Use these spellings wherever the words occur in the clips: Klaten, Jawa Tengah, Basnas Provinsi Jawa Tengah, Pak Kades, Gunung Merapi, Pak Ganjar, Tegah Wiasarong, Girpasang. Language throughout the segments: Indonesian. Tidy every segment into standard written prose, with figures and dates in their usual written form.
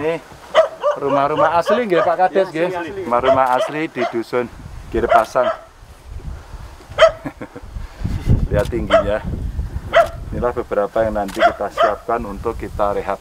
Nih, rumah-rumah asli nggih Pak Kades nggih. Rumah-rumah asli di dusun Girpasang. Lihat tingginya. Inilah beberapa yang nanti kita siapkan untuk kita rehab.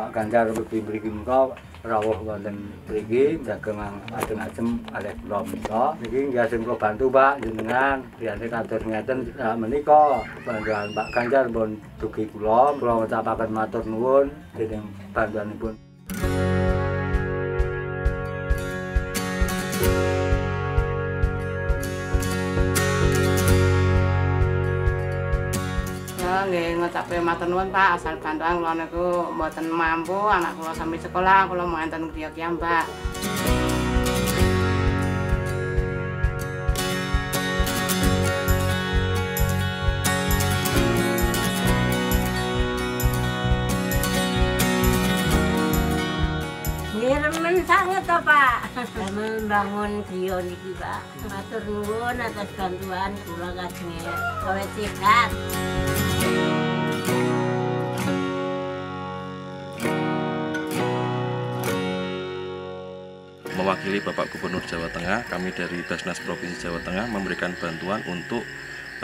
Pak Ganjar beri-beri muka, rawuh wonten mriki dagelang adem-adem alih kula menika. Niki nggih asring kula bantu Pak jenengan, priyane kados ngeten menika bantuan Pak Ganjar pun dugi kula, kula ucapaken matur nuwun dening bantuanipun. Nggih ngucapaken matur nuwun Pak, asal bantuan kula niku mboten mampu, anak kula sampe sekolah kula manten griya-griya Mbak. Remen sanget to Pak. Remen bangun griya niki Pak. Matur nuwun atas bantuan kula kajeng. Kawet sehat. Mewakili Bapak Gubernur Jawa Tengah, kami dari Basnas Provinsi Jawa Tengah memberikan bantuan untuk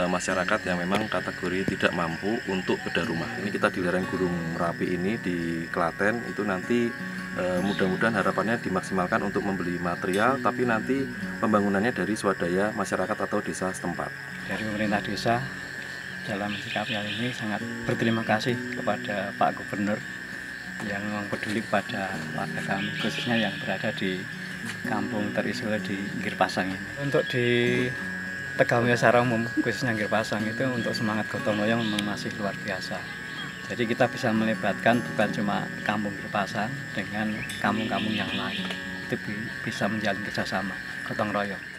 masyarakat yang memang kategori tidak mampu untuk bedah rumah. Ini kita di lereng Gunung Merapi ini di Klaten, itu nanti mudah-mudahan harapannya dimaksimalkan untuk membeli material, tapi nanti pembangunannya dari swadaya masyarakat atau desa setempat. Dari pemerintah desa dalam sikap yang ini sangat berterima kasih kepada Pak Gubernur yang memang peduli pada warga kami, khususnya yang berada di kampung terisolir di Girpasang ini. Untuk di Tegah Wiasarong, khususnya Girpasang itu untuk semangat gotong royong memang masih luar biasa. Jadi kita bisa melibatkan bukan cuma kampung Girpasang dengan kampung-kampung yang lain. Itu bisa menjalin kerjasama gotong royong.